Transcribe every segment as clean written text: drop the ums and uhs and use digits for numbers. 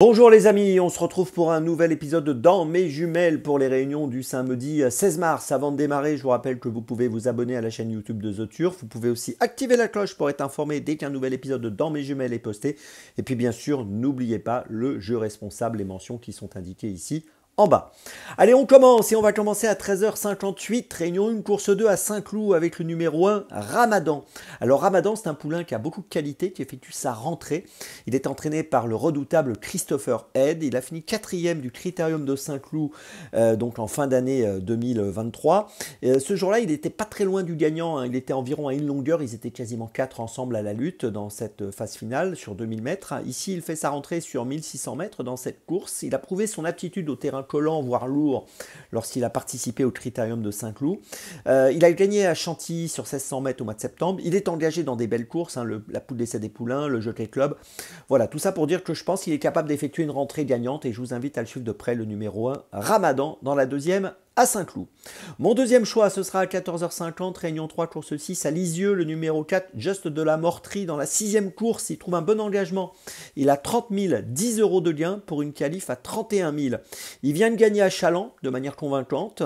Bonjour les amis, on se retrouve pour un nouvel épisode dans mes jumelles pour les réunions du samedi 16 mars. Avant de démarrer, je vous rappelle que vous pouvez vous abonner à la chaîne YouTube de ZEturf. Vous pouvez aussi activer la cloche pour être informé dès qu'un nouvel épisode dans mes jumelles est posté. Et puis bien sûr, n'oubliez pas le jeu responsable, les mentions qui sont indiquées ici en bas. Allez, on commence et on va commencer à 13h58, réunion 1, course 2 à Saint-Cloud avec le numéro 1, Ramadan. Alors Ramadan, c'est un poulain qui a beaucoup de qualité, qui effectue sa rentrée. Il est entraîné par le redoutable Christopher Head. Il a fini 4e du Critérium de Saint-Cloud, donc en fin d'année 2023. Ce jour-là, il n'était pas très loin du gagnant, hein. Il était environ à une longueur, ils étaient quasiment 4 ensemble à la lutte dans cette phase finale sur 2000 mètres. Ici, il fait sa rentrée sur 1600 mètres dans cette course. Il a prouvé son aptitude au terrain collant, voire lourd, lorsqu'il a participé au Critérium de Saint-Cloud. Il a gagné à Chantilly sur 1600 mètres au mois de septembre. Il est engagé dans des belles courses, hein, la poule d'essai des poulains, le Jockey Club. Voilà, tout ça pour dire que je pense qu'il est capable d'effectuer une rentrée gagnante et je vous invite à le suivre de près, le numéro 1, Ramadan, dans la deuxième à Saint-Cloud. Mon deuxième choix, ce sera à 14h50, réunion 3, course 6, à Lisieux, le numéro 4, Juste de la Mortrie, dans la 6e course. Il trouve un bon engagement. Il a 30 000, 10 euros de gain pour une qualif à 31 000. Il vient de gagner à Chaland de manière convaincante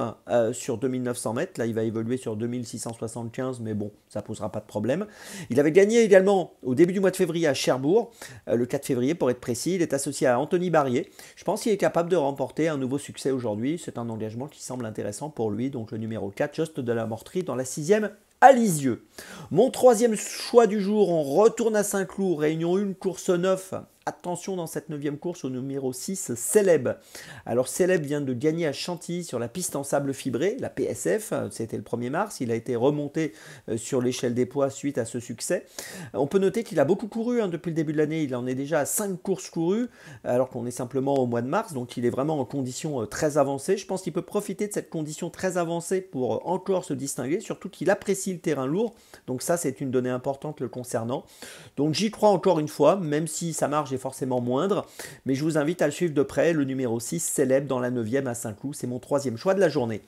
sur 2900 mètres. Là, il va évoluer sur 2675, mais bon, ça ne posera pas de problème. Il avait gagné également au début du mois de février à Cherbourg, le 4 février pour être précis. Il est associé à Anthony Barrier. Je pense qu'il est capable de remporter un nouveau succès aujourd'hui. C'est un engagement qui semble intéressant pour lui, donc le numéro 4, Juste de la Mortrie, dans la 6e à Lisieux. Mon troisième choix du jour, on retourne à Saint-Cloud, réunion 1, course 9. Attention dans cette 9e course au numéro 6, Célèbre. Alors Célèbre vient de gagner à Chantilly sur la piste en sable fibré, la PSF, c'était le 1er mars. Il a été remonté sur l'échelle des poids suite à ce succès. On peut noter qu'il a beaucoup couru hein, depuis le début de l'année. Il en est déjà à 5 courses courues alors qu'on est simplement au mois de mars. Donc il est vraiment en condition très avancée. Je pense qu'il peut profiter de cette condition très avancée pour encore se distinguer, surtout qu'il apprécie le terrain lourd. Donc ça, c'est une donnée importante le concernant. Donc j'y crois encore une fois, même si ça marche est forcément moindre, mais je vous invite à le suivre de près, le numéro 6, Célèbre, dans la 9e à Saint-Cloud. C'est mon troisième choix de la journée.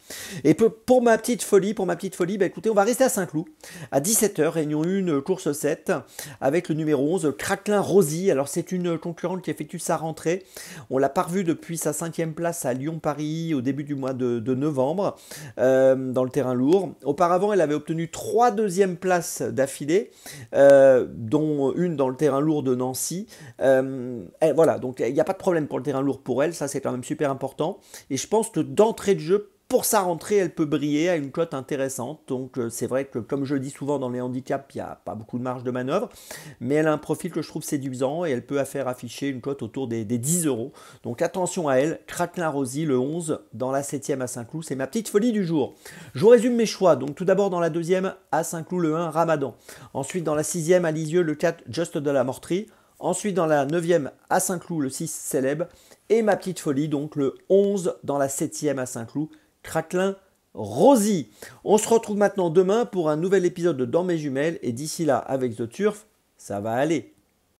Et pour ma petite folie, bah écoutez, on va rester à Saint-Cloud à 17h, réunion 1, course 7, avec le numéro 11, Craquelin Rosy. Alors c'est une concurrente qui effectue sa rentrée. On l'a pas revue depuis sa 5e place à Lyon-Paris au début du mois de novembre dans le terrain lourd. Auparavant, elle avait obtenu 3 deuxièmes places d'affilée, dont une dans le terrain lourd de Nancy. Voilà, donc il n'y a pas de problème pour le terrain lourd pour elle, ça c'est quand même super important. Et je pense que d'entrée de jeu, pour sa rentrée, elle peut briller à une cote intéressante. Donc c'est vrai que comme je le dis souvent dans les handicaps, il n'y a pas beaucoup de marge de manœuvre. Mais elle a un profil que je trouve séduisant et elle peut faire afficher une cote autour des 10 euros. Donc attention à elle, Craquelin Rosy, le 11, dans la 7e à Saint-Cloud. C'est ma petite folie du jour. Je vous résume mes choix. Donc tout d'abord dans la 2e à Saint-Cloud, le 1, Ramadan. Ensuite dans la 6e à Lisieux, le 4, Juste de la Mortrie. Ensuite, dans la 9e à Saint-Cloud, le 6, Célèbre. Et ma petite folie, donc le 11, dans la 7e à Saint-Cloud, Craquelin Rosy. On se retrouve maintenant demain pour un nouvel épisode de Dans mes jumelles. Et d'ici là, avec ZEturf, ça va aller.